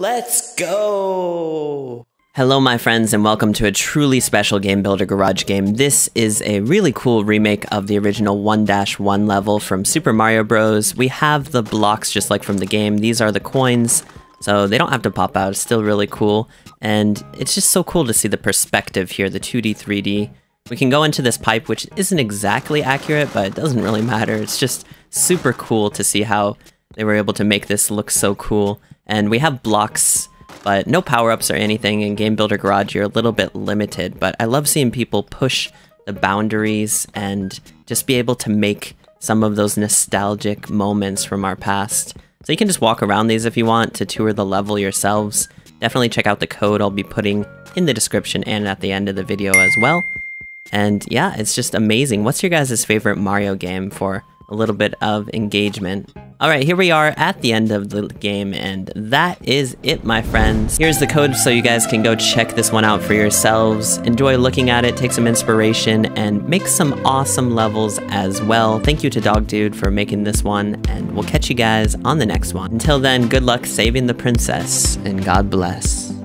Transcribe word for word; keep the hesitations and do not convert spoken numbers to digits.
Let's go! Hello my friends and welcome to a truly special Game Builder Garage game. This is a really cool remake of the original one dash one level from Super Mario Bros. We have the blocks just like from the game. These are the coins, so they don't have to pop out. It's still really cool. And it's just so cool to see the perspective here, the two D, three D. We can go into this pipe, which isn't exactly accurate, but it doesn't really matter. It's just super cool to see how they were able to make this look so cool. And we have blocks, but no power-ups or anything. In Game Builder Garage, you're a little bit limited, but I love seeing people push the boundaries and just be able to make some of those nostalgic moments from our past. So you can just walk around these if you want to tour the level yourselves. Definitely check out the code I'll be putting in the description and at the end of the video as well. And yeah, it's just amazing. What's your guys' favorite Mario game for a little bit of engagement? Alright, here we are at the end of the game, and that is it, my friends. Here's the code so you guys can go check this one out for yourselves. Enjoy looking at it, take some inspiration, and make some awesome levels as well. Thank you to DogDude for making this one, and we'll catch you guys on the next one. Until then, good luck saving the princess, and God bless.